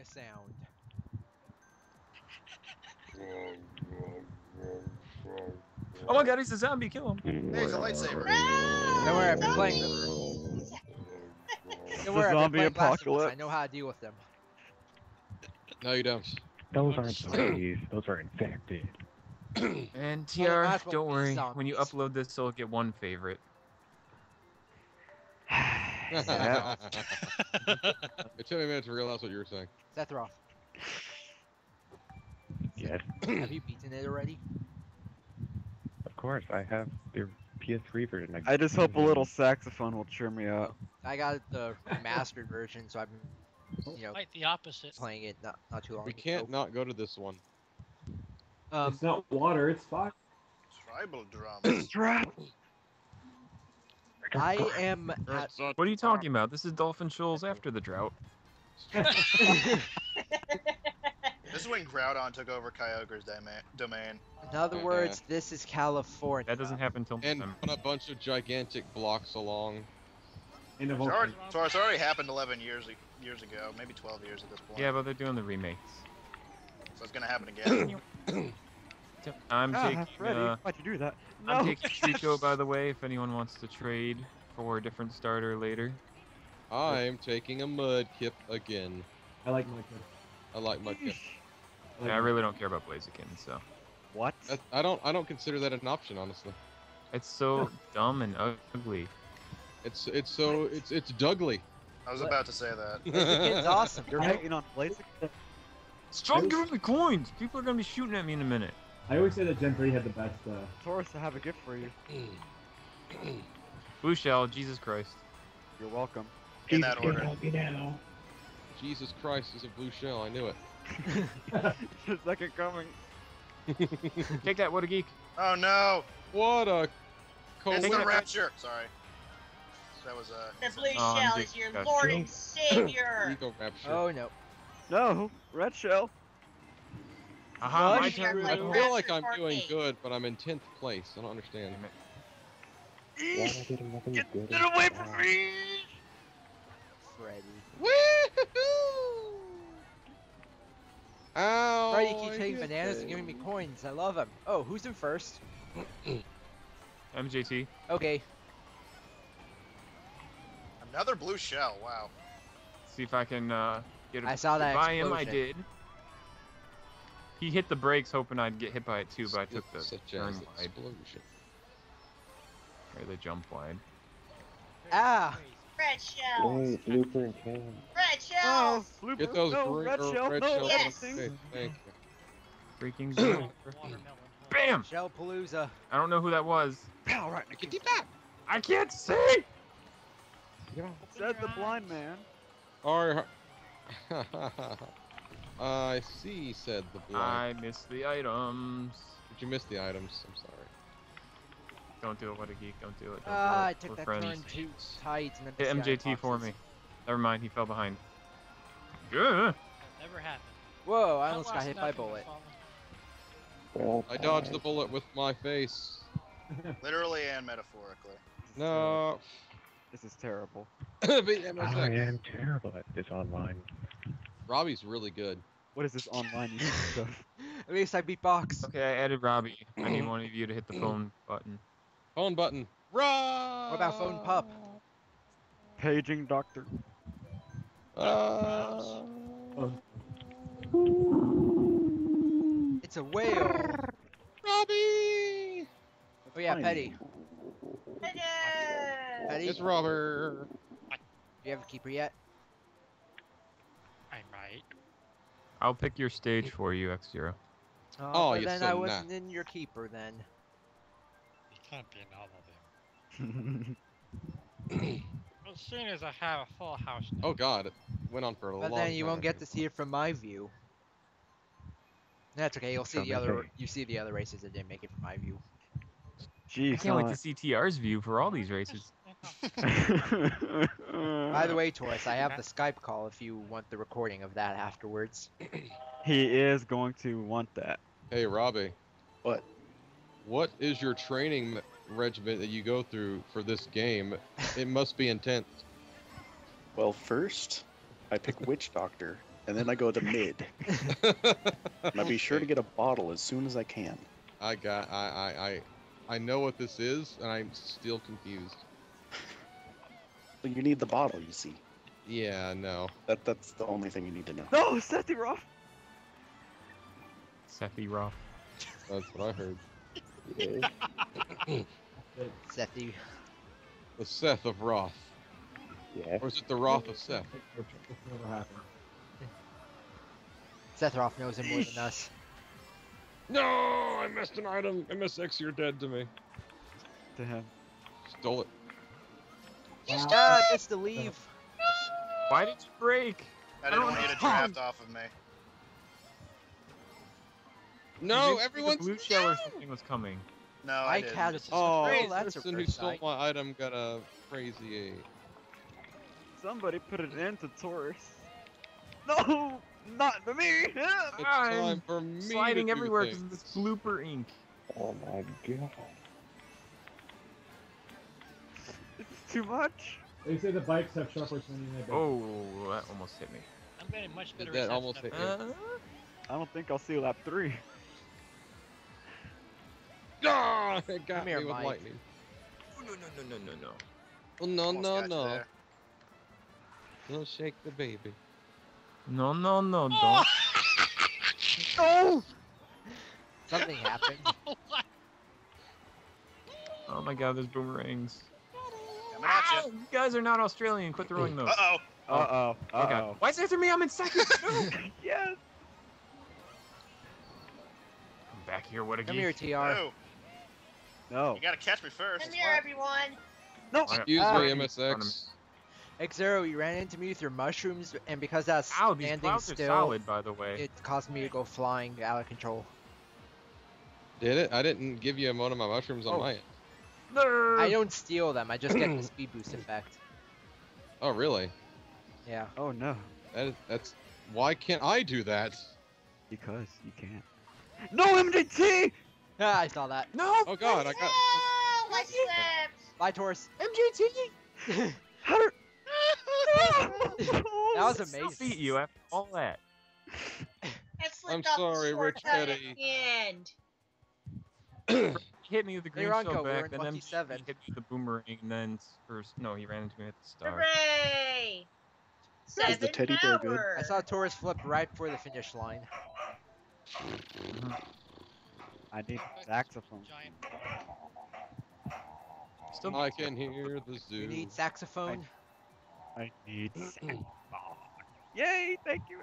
a sound. Oh my god, he's a zombie, kill him. There's a lightsaber. Don't worry, I've been playing them. Don't worry, I've been playing. I know how to deal with them. No, you don't. Those aren't zombies. Those are infected. And TR, well, don't worry. When you upload this, you'll get one favorite. Yeah. It took me a minute to realize what you were saying. Sephiroth. Yes. Have you beaten it already? Of course, I have the PS3 version. I just hope a little saxophone will cheer me up. I got the remastered version, so I've been, you know, quite the opposite. Playing it not too long. We can't not go to this one. It's not water, it's fire. Tribal drama. I am at... What are you talking about? This is Dolphin Shoals after the drought. This is when Groudon took over Kyogre's domain. In other words, this is California. That doesn't happen until... And a bunch of gigantic blocks along. Taurus already happened 11 years ago, maybe 12 years at this point. Yeah, but they're doing the remakes. So it's gonna happen again. I'm taking Freddy. Why'd you do that? No. I'm taking Chico, by the way, if anyone wants to trade for a different starter later. I'm taking a Mudkip again. I like Mudkip. I like Mudkip. Yeah, I really don't care about Blaziken, so. What? I don't consider that an option, honestly. It's so dumb and ugly. It's Dougly. I was about to say that. Blaziken's awesome. You're hating on Blaziken. Stop giving me coins! People are gonna be shooting at me in a minute. I always say that Gen 3 had the best, Taurus, I have a gift for you. Who shall? Jesus Christ. You're welcome. In that order. Jesus Christ is a blue shell, I knew it. It's his second coming. Take that, what a geek. Oh no! What a... It's the rapture! Sorry. That was a... The blue shell is your Lord and Savior! Oh no. No! Red shell! Aha, I feel like I'm doing good, but I'm in 10th place. I don't understand. Eesh, get away from me! Freddy. Woo-hoo-hoo! Ow! Freddy keeps taking bananas and giving me coins. I love him. Oh, who's in first? MJT. Okay. Another blue shell, wow. See if I can get a... I saw that explosion. If I am, I did. He hit the brakes hoping I'd get hit by it too, but I took the turn wide. Or the jump wide. Ah! Red shells! Blooper and cam. Red shells! Oh, get those red shells. Yes. Thank you. Freaking watermelon. Bam! Shell palooza. I don't know who that was. Alright, I can get that! I can't see! Said the blind man. Alright. I see, said the blind. I missed the items. Did you miss the items? I'm sorry. Don't do it, what a geek. Don't do it. Ah, I took that turn too tight. Hit MJT for me. Never mind, he fell behind. That never happened. Whoa, I almost got hit by a bullet. I dodged the bullet with my face. Literally and metaphorically. No. This is terrible. I am terrible at this online. Robbie's really good. What is this online stuff? At least I beat Box. Okay, I added Robbie. I need one of you to hit the phone button. Phone button. What about phone pup? Paging doctor. It's a whale. Robbie! Oh yeah, Petty. Petty. It's Robber. Do you have a keeper yet? I'm right. I'll pick your stage for you, xZero. Oh, you then I wasn't in your keeper then. You can't be in all of them. As soon as I have a full house. Now. Oh god, it went on for a long time. But then you won't get to see it from my view. That's okay. You'll see the other. You see the other races that didn't make it from my view. Jeez, I can't wait to see TR's view for all these races. By the way, Torus, I have the Skype call if you want the recording of that afterwards. He is going to want that. Hey, Robbie. What? What is your training regimen that you go through for this game? It must be intense. Well, first, I pick Witch Doctor. and then I go to mid. And I be sure to get a bottle as soon as I can. I know what this is, and I'm still confused. But you need the bottle, you see. Yeah, no. That's the only thing you need to know. No, Sephiroth! Sephiroth. That's what I heard. Yeah. Sephi. The Seth of Roth. Yeah. Or is it the Roth of Seth? Sephiroth knows him more than us. No! I missed an item! MSX, you're dead to me. Damn. Stole it. You stole it! It's to leave. No. Why did you break? I didn't want you to draft off of me. No, everyone's blue shell or something was coming. No, I didn't. Oh, that's a person who stole my item got a crazy 8. Somebody put an end to Taurus. No! Not for me! It's time for me sliding everywhere because of this blooper ink. Oh my god. It's too much. They say the bikes have sharper than you. Oh, that almost hit me. I'm getting much better. That almost hit me. I don't think I'll see lap 3. Ah, it got me with lightning. No, no, no, no, no. No, no, no. Don't shake the baby. No, no, no, don't. Oh! No! Something happened. Oh my god, there's boomerangs. Ow! You guys are not Australian, quit throwing those. Uh-oh. Uh-oh. Uh-oh. Why is it after me? I'm in second! Yes! I'm back here, what a geek. Come here, TR. No. No. You gotta catch me first. Come here, everyone! No! Excuse me, MSX. xZero, you ran into me with your mushrooms, and because I was standing still, solid, by the way. It caused me to go flying out of control. Did it? I didn't give you one of my mushrooms on my end. No. I don't steal them, I just get the speed boost effect. Oh, really? Yeah. Oh, no. That's... Why can't I do that? Because you can't. No, MJT! Ah, I saw that. No! Oh, God, I got... No! I slipped! Bye, Taurus. MJT! How did... That was amazing. I beat you after all that. I'm sorry, Rich Petty. Hit me with the green shell back, and then he hit me with the boomerang, and then first, no, he ran into me at the start. Hooray! Is the teddy bear good? I saw Taurus flip right before the finish line. I need saxophone. Still I can hear the zoo. You need saxophone? I need saxophone. Yay, thank you.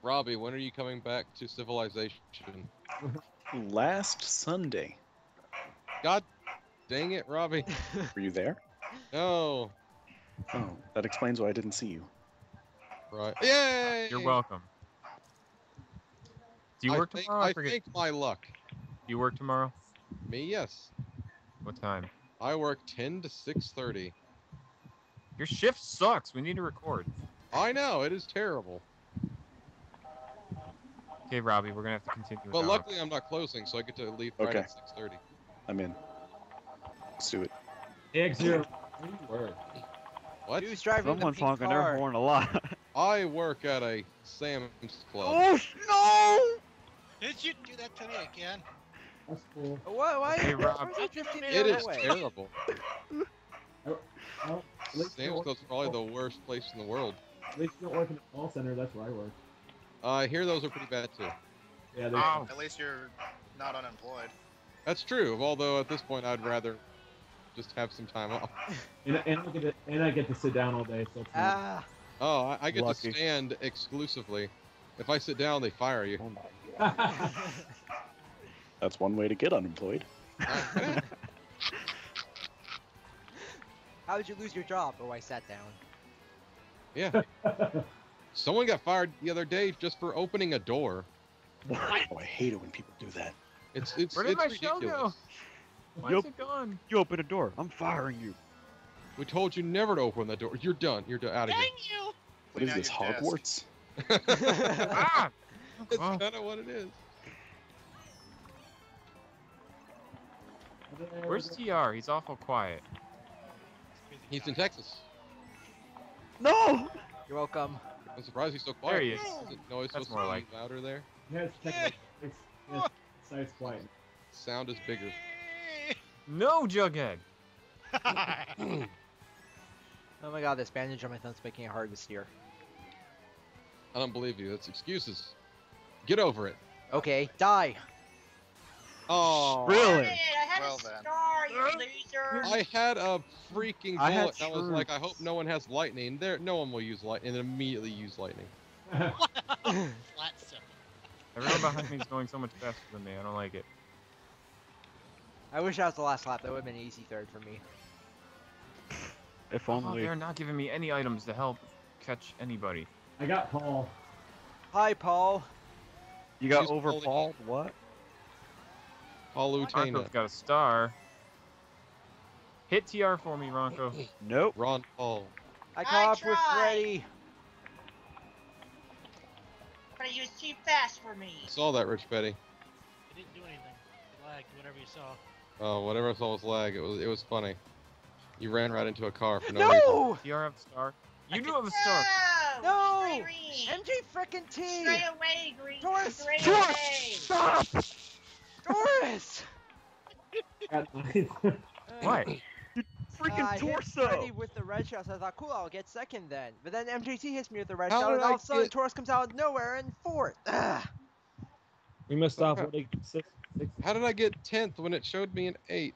Robbie, when are you coming back to civilization? Last Sunday. God dang it, Robbie. Were you there? No. Oh, that explains why I didn't see you. Right. Yay! You're welcome. Do you work tomorrow? I think my luck. Do you work tomorrow? Me, yes. What time? I work 10 to 6:30. Your shift sucks. We need to record. I know. It is terrible. Okay, Robbie, we're going to have to continue. But luckily, I'm not closing, so I get to leave right at 6:30. I'm in. Let's do it. xZero. What? Someone's honking their horn a lot. I work at a Sam's Club. Oh, no! Did you do that to me again? That's cool. Why hey, Rob, it is terrible. Sam's Club's probably the worst place in the world. At least you don't work in the call center, that's where I work. I hear those are pretty bad too. Yeah, at least you're not unemployed. That's true, although at this point I'd rather just have some time off. And I get to sit down all day, so it's nice. Oh, I get to stand exclusively. If I sit down, they fire you. Oh my god. That's one way to get unemployed. How did you lose your job? Oh, I sat down. Yeah. Someone got fired the other day just for opening a door. What? Oh, I hate it when people do that. It's Where did my shell go? Why's it gone? You open a door. I'm firing you. We told you never to open that door. You're done. You're done. Out of here. Thank you. What is this, Hogwarts? That's kind of what it is. Where's TR? He's awful quiet. He's in Texas. No! You're welcome. I'm surprised he's so quiet. There he is. No, it's supposed to be like louder there. Yeah, it's technically. Yeah, so it's quiet. Sound is bigger. No, Jughead! Oh my god, this bandage on my thumb's making it hard to steer. I don't believe you. That's excuses. Get over it. Okay, die. Oh, really? I had a star, you loser. I had a freaking bullet that was like, I hope no one has lightning. There, no one will use lightning, and immediately use lightning. Everyone behind me is going so much faster than me. I don't like it. I wish that was the last lap. That would have been an easy third for me. If only. They're not giving me any items to help catch anybody. I got Paul. Hi, Paul. You got over Paul? What? Paul Lutena. Ronco's got a star. Hit TR for me, Ronco. Nope. Ron Paul. I caught up with Freddy. But he was too fast for me. I saw that, Rich Petty. It didn't do anything. It lagged, whatever you saw. Oh, whatever I saw was lag. It was funny. You ran right into a car for no reason. TR have a star. You do have a star. No! MJ frickin' T! Stray away, Green! Doris! Doris! Stop! Doris! What? You freaking torso! I hit Freddy with the red shell, so I thought, cool, I'll get second then. But then MJT hits me with the red shell, and all of a sudden, Torus comes out of nowhere and fourth. We missed off what, 6? How did I get 10th when it showed me an 8?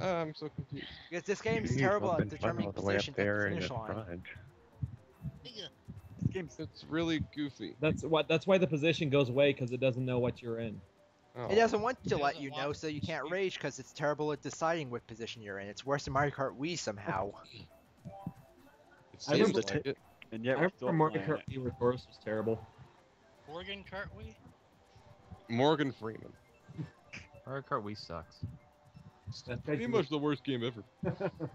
I'm so confused. Because this game is terrible at determining position at the finish line. It's really goofy. That's why the position goes away, because it doesn't know what you're in. Oh. It doesn't want to let you know, so you can't rage, because it's terrible at deciding what position you're in. It's worse than Mario Kart Wii somehow. I remember like it. And yet I remember Mario Kart Wii with Taurus was terrible. Morgan Kart Wii? Morgan Freeman. Mario Kart Wii sucks. That's pretty much the worst game ever.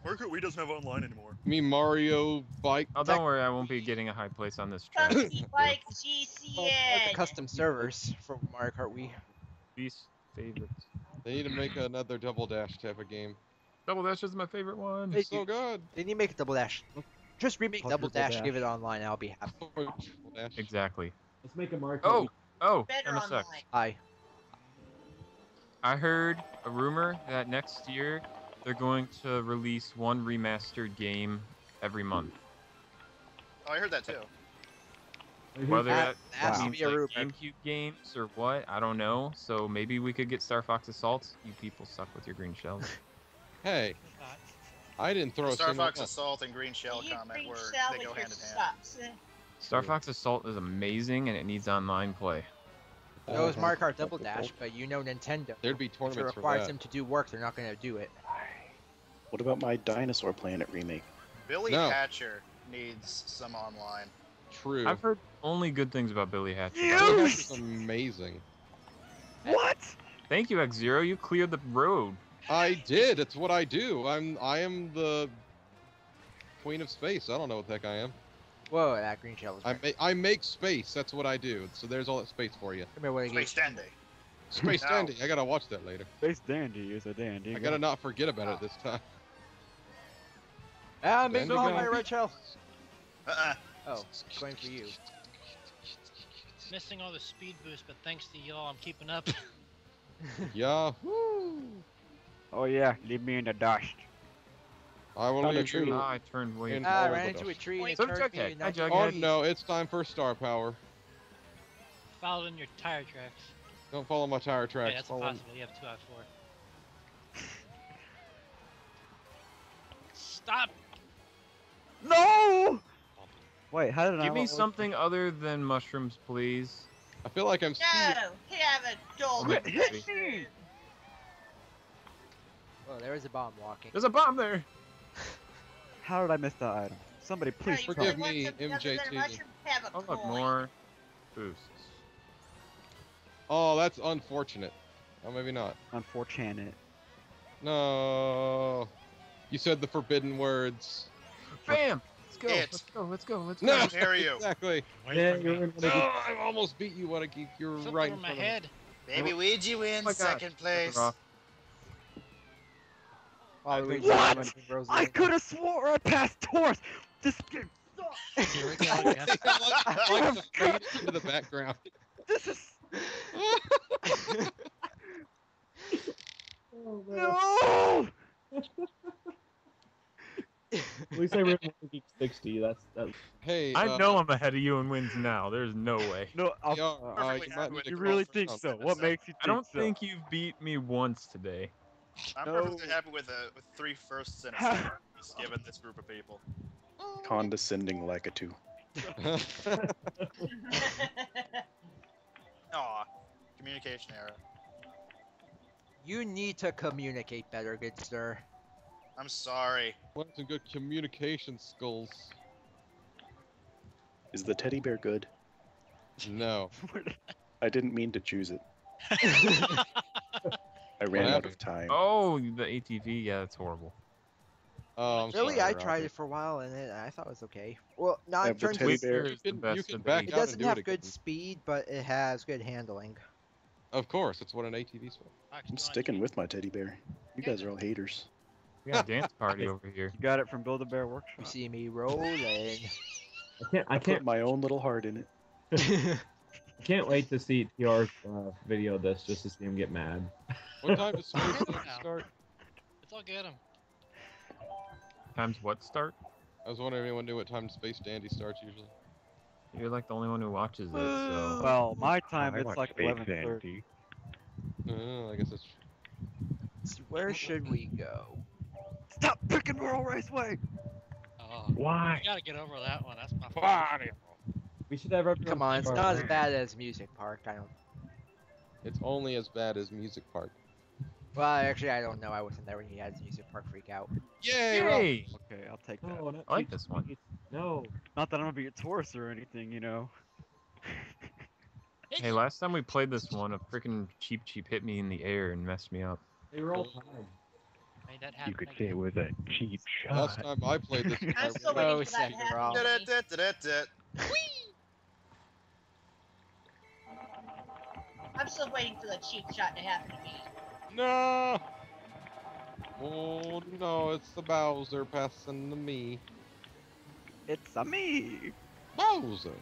Mario Kart Wii doesn't have online anymore. Me Mario Bike. Oh, don't worry, I won't be getting a high place on this track. Bike GCN. Custom servers for Mario Kart Wii. Least favorites. They need to make another Double Dash type of game. Double Dash is my favorite one. It's so good. They need to make a Double Dash. Just remake Double Dash, give it online, I'll be happy. Exactly. Let's make a Mario Kart Wii. Oh, MSX. Hi. I heard a rumor that next year they're going to release one remastered game every month. Oh, I heard that too. Whether that means like GameCube games or what, I don't know. So maybe we could get Star Fox Assault. You people suck with your green shells. Hey, I didn't throw Star Fox Assault and green shell comment where they go hand in hand. Star Fox Assault is amazing and it needs online play. It was Mario Kart Double Dash, but you know Nintendo. There'd be tournaments for that. If it requires them to do work, they're not going to do it. What about my Dinosaur Planet remake? Billy Hatcher needs some online. True. I've heard only good things about Billy Hatcher. Billy Hatcher's amazing. What? Thank you, xZero. You cleared the road. I did. It's what I do. I am the Queen of Space. I don't know what the heck I am. Whoa, that green shell is I make space, that's what I do. So there's all that space for you. Space Dandy. Space Dandy, I gotta watch that later. Space Dandy is a dandy. I gotta not forget about it this time. Ah, make me all my red shell. Oh, going for you. Missing all the speed boost, but thanks to y'all, I'm keeping up. Yahoo! Oh yeah, leave me in the dust. I will leave you. I turned way into I ran into a tree and it turned me. Oh no, it's time for star power. Follow in your tire tracks. Don't follow my tire tracks. Yeah, that's impossible. You have 2 out of 4. Stop! No! Wait, how did I... Give me something other than mushrooms, please. I feel like I'm... No! He have a golden machine! Oh, there is a bomb walking. There's a bomb there! How did I miss that item? Somebody please forgive me, MJT. Oh, look, more boosts. Oh, that's unfortunate. Oh, maybe not. Unfortunate. No. You said the forbidden words. Bam! Let's go. Let's go. No, dare you. Exactly. Yeah, I almost beat you. Want to keep your right in my head. Baby Luigi wins second place. I could have swore I passed Torus. This game. stop! Here we go again. Like into the background. This is... oh, no! At least I ran 60. That's. Hey, I know I'm ahead of you and wins now. There's no way. No, you really think so? What makes you? I don't think you've beat me once today. I'm perfectly happy with 3 firsts and a second, just given this group of people. Condescending like a 2. Aw, communication error. You need to communicate better, good sir. I'm sorry. Want some good communication skills. Is the teddy bear good? No. I didn't mean to choose it. I ran out of time. Oh, the ATV. Yeah, that's horrible. Oh, really, sorry, I tried it for a while and I thought it was okay. Well, not in terms of it doesn't have good speed, but it has good handling. Of course, it's what an ATV's for. I'm sticking with my teddy bear. You guys are all haters. We got a dance party over here. You got it from Build-A-Bear Workshop. You see me rolling. I can't put my own little heart in it. I can't wait to see TR's video of this, just to see him get mad. What time does start? It's all good. Times what start? I was wondering if anyone knew what time Space Dandy starts usually. You're like the only one who watches it, so... Well, my time, it's like 11:30. I guess that's true. So where should we go? Stop picking Royal Raceway! Why? You gotta get over that one, that's my favorite. We should have... Come on, it's not as bad as Music Park, I don't... It's only as bad as Music Park. Well, actually, I don't know. I wasn't there when he had his Music Park freak out. Yay! Okay, I'll take that. Oh, I like this one. No. Not that I'm gonna be a Taurus or anything, you know. Hey, last time we played this one, a freaking Cheep Cheep hit me in the air and messed me up. They were all fine. You could say it was a cheap shot. Last time I played this one, I was so Sephiroth. I'm still waiting for the cheap shot to happen to me. No! Oh no, it's the Bowser passing to me. It's a me! Bowser!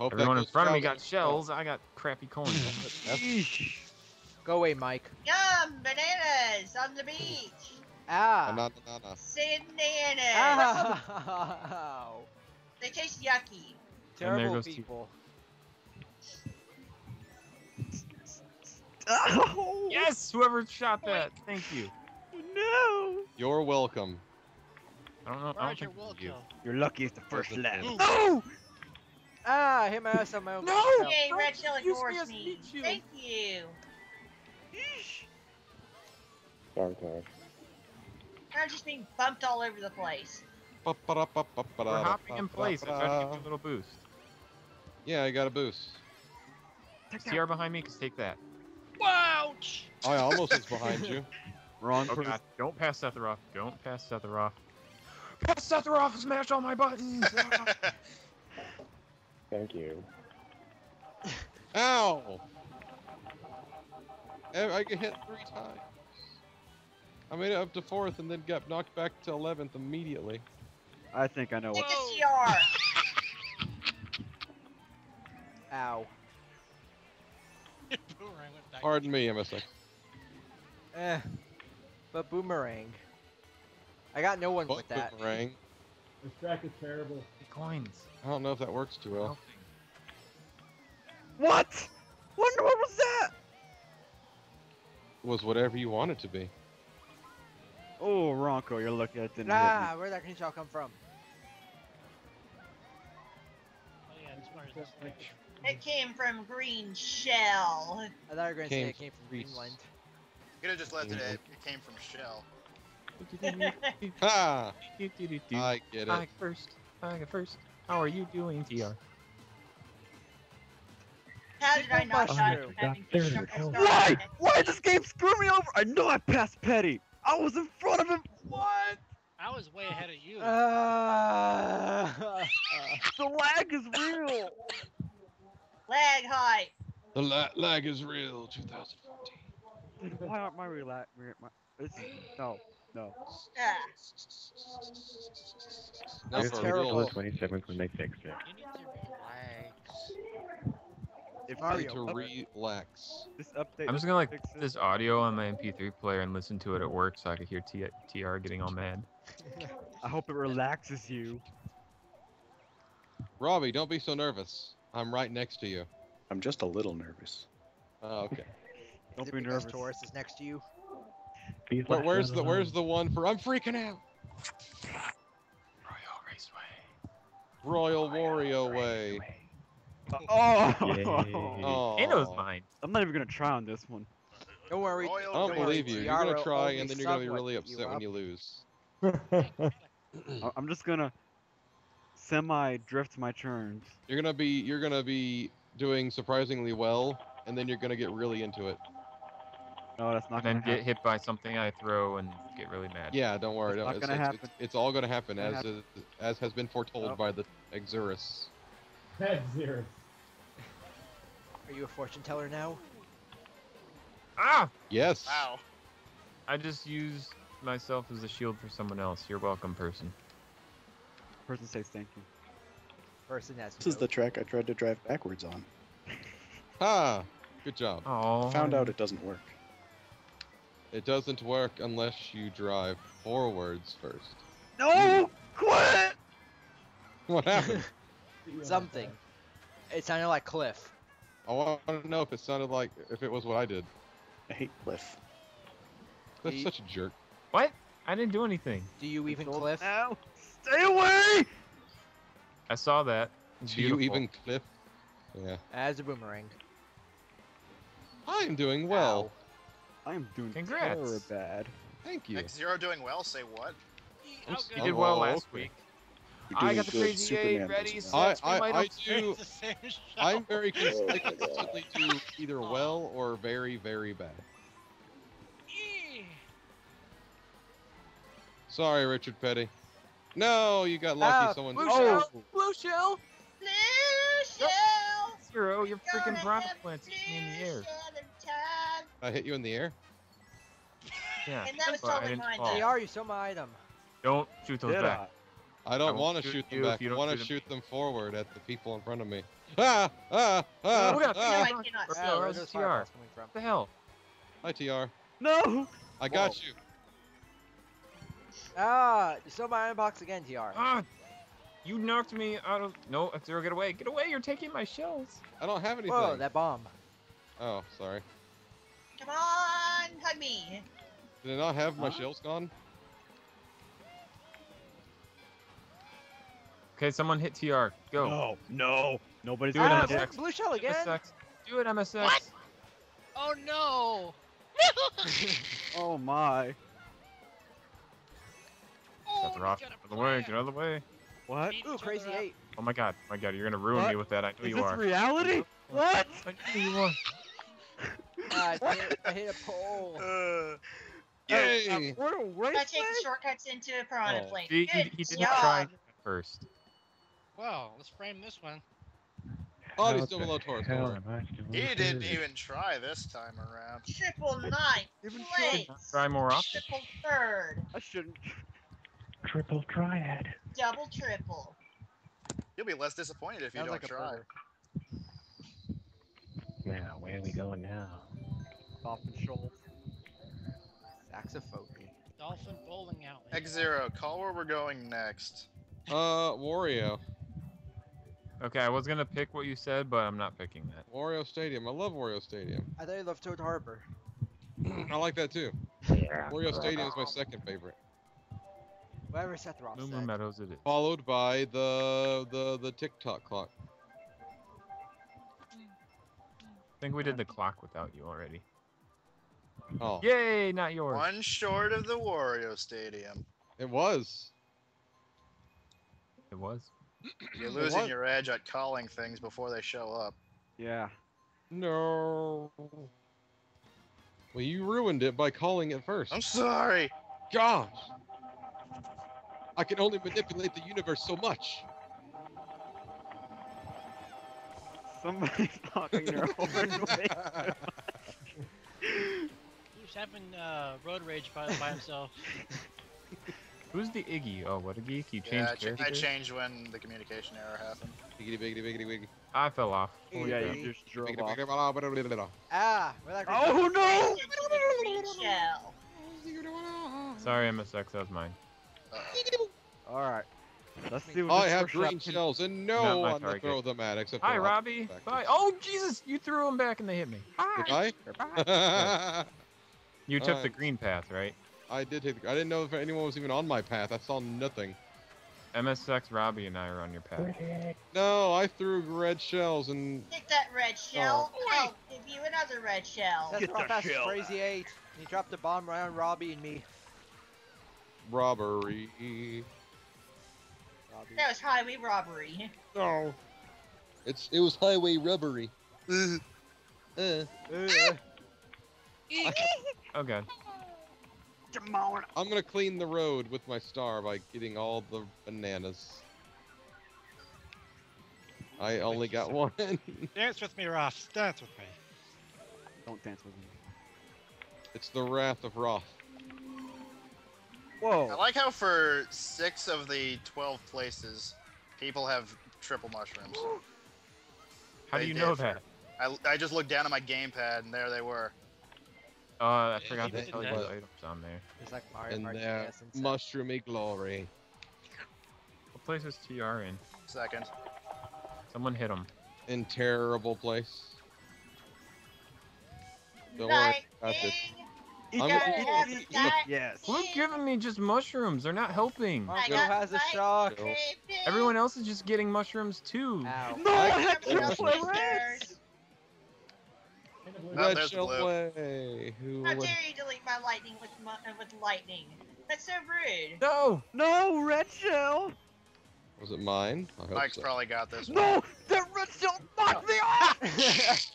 Everyone in front of me got shells, I got crappy coins. Go away, Mike. Yum! Bananas! On the beach! Ah! Banana. Bananas! Ah. They taste yucky. Terrible people. Oh. Yes, whoever shot that. Thank you. No. You're welcome. I don't know. I don't think you're lucky it's the first lap. No. Ah, I hit my ass on my own. No. Yay, Red Shell and Doris me. Thank you. Eesh. I'm just being bumped all over the place. We're hopping in place. I tried to give you a little boost. Yeah, I got a boost. TR behind me, 'cause take that. Ouch! I almost was behind you. Wrong. Okay. Don't pass Sephiroth. Don't pass Sephiroth. Pass Sephiroth! Smash all my buttons! Thank you. Ow! I get hit 3 times. I made it up to 4th and then got knocked back to 11th immediately. I think I know what. TR! Ow. Boomerang went back. Pardon me, MSX. But boomerang. I got no one with that. Boomerang. This track is terrible. The coins. I don't know if that works too well. What? What was that? It was whatever you want it to be. Oh, Ronco, you're lucky that didn't hit me. Where'd that screenshot come from? Oh yeah, this part is like... It came from Green Shell. I thought you were going to say it came from Greenland. You could have just left it. It came from Shell. Ah, I get it. I get first. How are you doing, TR? How did I not shot him? Why? Why this game screwed me over? I know I passed Petty. I was in front of him. What? I was way ahead of you. The lag is real. Lag high. The lag is real. 2014. Why aren't my No. Ah. No, it's terrible. 27th when they fix it. You need to relax. If Mario, to relax. This update. I'm just gonna like put this audio on my MP3 player and listen to it at work so I could hear TR getting all mad. I hope it relaxes you. Robbie, don't be so nervous. I'm right next to you. I'm just a little nervous. Oh, okay. Don't be nervous. Taurus is next to you. Well, where's the one for? I'm freaking out. Royal Raceway. Royal Wario Way. Oh! Oh. It was mine. I'm not even gonna try on this one. Don't worry. Royal, I don't believe you. You're gonna try and then you're gonna be really upset when you lose. I'm just gonna semi-drift my turns. You're gonna be doing surprisingly well, and then you're gonna get really into it. No, that's not gonna happen. Then get hit by something I throw and get really mad. Yeah, don't worry. It's not gonna happen. It's all gonna happen as has been foretold by the xZerus. xZerus. Are you a fortune teller now? Ah! Yes. Wow. I just used myself as a shield for someone else. You're welcome, person. Person says thank you. Person has this is the track I tried to drive backwards on. Ah, good job. Aww. Found out it doesn't work. It doesn't work unless you drive forwards first. No! Quit! What happened? Something. It sounded like Cliff. I want to know if it was what I did. I hate Cliff. Cliff's such a jerk. What? I didn't do anything. Do you even Cliff? No. Stay away! I saw that. Do you even Cliff? Yeah. As a boomerang. I am doing well. Ow. I am doing very bad. Thank you. xZero doing well. Say what? You did well last week. I got the crazy eight ready. I'm very consistently do either well or very, very bad. Sorry, Richard Petty. No, you got lucky. Someone. Blue shell. Blue shell. Zero, your freaking piranha plants hit me in the air. I hit you in the air. Yeah. And that was totally mine. TR, you stole my item. Don't shoot those back. I don't want to shoot them back. I want to shoot them forward at the people in front of me. Ah! Ah! Ah! No, I cannot see. Where's TR? What the hell? Hi, TR. No. I got you. Ah, you stole my inbox again, TR. Ah, you knocked me out of... No, xZero, get away. Get away, you're taking my shells. I don't have anything. Whoa, that bomb. Oh, sorry. Come on, hug me. Did I not have my shells gone? Okay, someone hit TR. Go. No, no. Nobody do it, MSX. Blue shell again. MSX. Do it, MSX. What? Oh, no. Oh, my. Get out of the way. What? Ooh, crazy eight. Oh my god, you're gonna ruin me with that. I know you are. Is this reality? What? I know you are. I hit a pole. Yay! I'm taking shortcuts into a piranha plane. He didn't try at first. Well, let's frame this one. Oh, he's still below Torus. He didn't even try this time around. Triple ninth place. Try more often. Triple third. I shouldn't. Triple triad. Double triple. You'll be less disappointed if you don't try. Now, where are we going now? Dolphin Shoals. Saxophone. Dolphin bowling alley. xZero, call where we're going next. Wario. Okay, I was gonna pick what you said, but I'm not picking that. Wario Stadium. I love Wario Stadium. I thought you loved Toad Harbor. I like that too. Yeah, Wario Stadium is my second favorite. Whatever Sephiroth said. Meadows it is. Followed by the TikTok clock. I think we did the clock without you already. Oh. Yay, not yours. One short of the Wario Stadium. It was. It was. You're losing your edge at calling things before they show up. Yeah. No. Well, you ruined it by calling it first. I'm sorry. Gosh. I can only manipulate the universe so much. Somebody's knocking their horn away. He's having road rage by himself. Who's the Iggy? Oh, what Iggy? You changed characters? I changed when the communication error happened. Biggity, biggity, biggity, biggity. I fell off. Oh, yeah, you just drove off. Ah! Oh, no! Sorry, MSX, that was mine. Alright. Let's see what I have green shells, and no one to throw them at except for... Hi, Robbie. Bye. Oh, Jesus! You threw them back and they hit me. Hi. Did I? You took the green path, right? I did hit. I didn't know if anyone was even on my path. I saw nothing. MSX, Robbie, and I are on your path. No, I threw red shells and. Get that red shell. Oh. I'll give you another red shell. That's right past Crazy 8. He dropped the bomb right on Robbie and me. Robbery. Robbie. That was highway robbery. No. It was highway robbery. Oh god. I'm gonna clean the road with my star by getting all the bananas. I only got one. Dance with me, Roth. Dance with me. Don't dance with me. It's the wrath of Roth. Whoa. I like how for 6 of the 12 places, people have triple mushrooms. How do you know that? I just looked down at my gamepad and there they were. I forgot to tell you what items on there. It's like Mario Party essence. Mushroomy glory. What place is TR in? Second. Someone hit him. In terrible place. Don't worry about this. Yes. Who's giving me just mushrooms? They're not helping. Marco has a shock. Everyone else is just getting mushrooms too. Ow. No, that's my legs. Red shell play. How dare you delete my lightning with lightning? That's so rude. No, no, red shell. Was it mine? Mike's probably got this. No, that red shell knocked me off.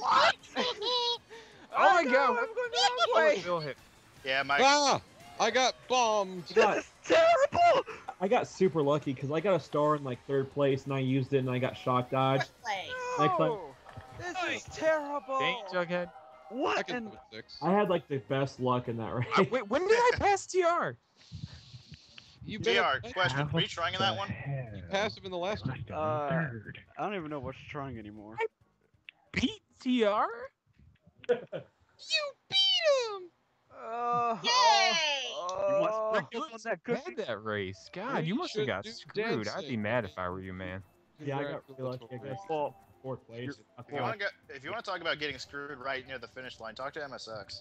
What? Oh my god! I'm going the wrong way. Still hit. Yeah, Mike. Ah, I got bombed. That is terrible. I got super lucky because I got a star in like 3rd place and I used it and I got shock dodged. No. This is terrible! Dang, Jughead. What? I had like the best luck in that race. Wait, when did I pass TR? You TR, question. Were you trying in that one? You passed him in the last one. I don't even know what's trying anymore. I beat TR? You beat him! Yay! You must have won that race. God, you must have got screwed. I'd be mad if I were you, man. Yeah, I got really lucky, I guess. Well, place. If you want to talk about getting screwed right near the finish line, talk to MSX.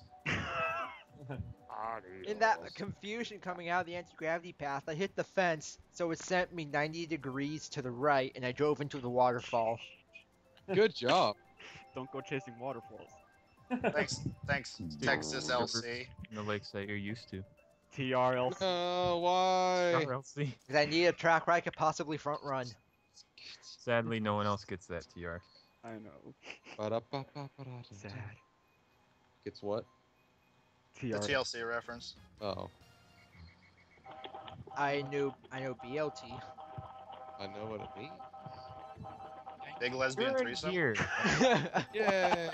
In that confusion coming out of the anti-gravity path, I hit the fence, so it sent me 90 degrees to the right, and I drove into the waterfall. Good job. Don't go chasing waterfalls. Thanks, Texas LC. In the lakes that you're used to. TRLC. Oh, why? TRLC. Because I need a track where I could possibly front run. Sadly, no one else gets that TR. I know. Sad. Gets what? TR. The TLC reference. Uh-oh. I know BLT. I know what it means. Big lesbian threesome. Here. Yay!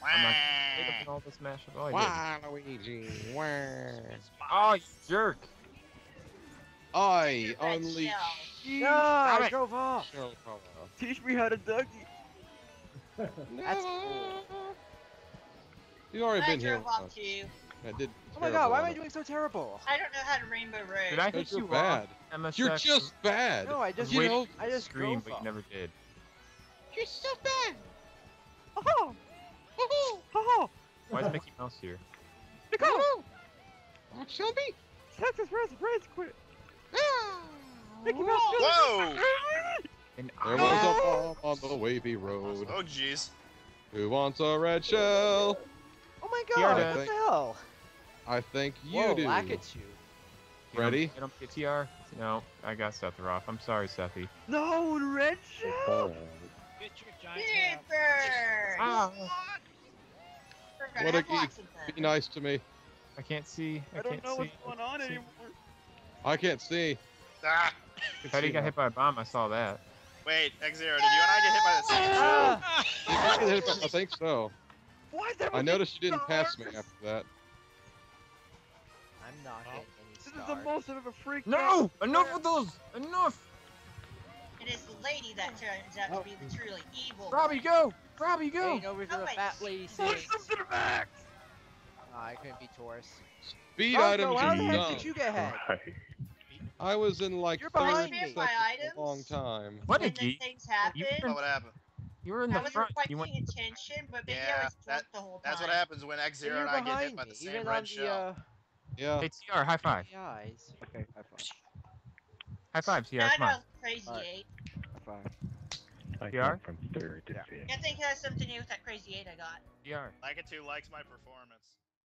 I'm not taking all this mashup. Oh, I did. Luigi. Oh, you jerk. I only. No, I drove off. Teach me how to ducky. That's cool. You've already been here. I did. Oh my god, why am I doing so terrible? I don't know how to Rainbow Road. Did I hit you bad? You're just bad. No, I just screamed, but you never did. You're so bad. Oh. Why is Mickey Mouse here? Nicole! Shelby! Texas Race quit! Mickey Mouse! Whoa! And there was a bomb on the wavy road. Oh, jeez. Who wants a red shell? Oh my god, what the hell? I think you do. Whoa, lack at you. Ready? I don't get TR. No, I got Sephiroth. I'm sorry, Sephi. No, red shell! Get your giant what a geek. Be nice to me. I can't see. I don't know what's going on anymore. I can't see. Ah! Petty got hit by a bomb, I saw that. Wait, xZero, did you and I get hit by the same? You get hit by, I think so. What? I noticed you didn't pass me after that. I'm not hitting any stars. This is the most of a freak. No! Enough of those! Enough! It is the lady that turns out to be the truly evil. Robbie, go! Robbie, go! Ain't over to the fat lady. Push them to the back! I couldn't be Taurus. Speed items are dumb. How the heck did you get hit? I was in like a long time. What a geek! What happened? You were in the front. I wasn't paying attention, but maybe I was drunk the whole time. That's what happens when xZero and I get hit by the same red shell. Yeah. Hey TR, high five. Okay, high five. High five, TR. Come on. Crazy 8. High five. TR from 3rd to 5th. I think it has something to do with that crazy 8 I got. TR. Like it too likes my performance.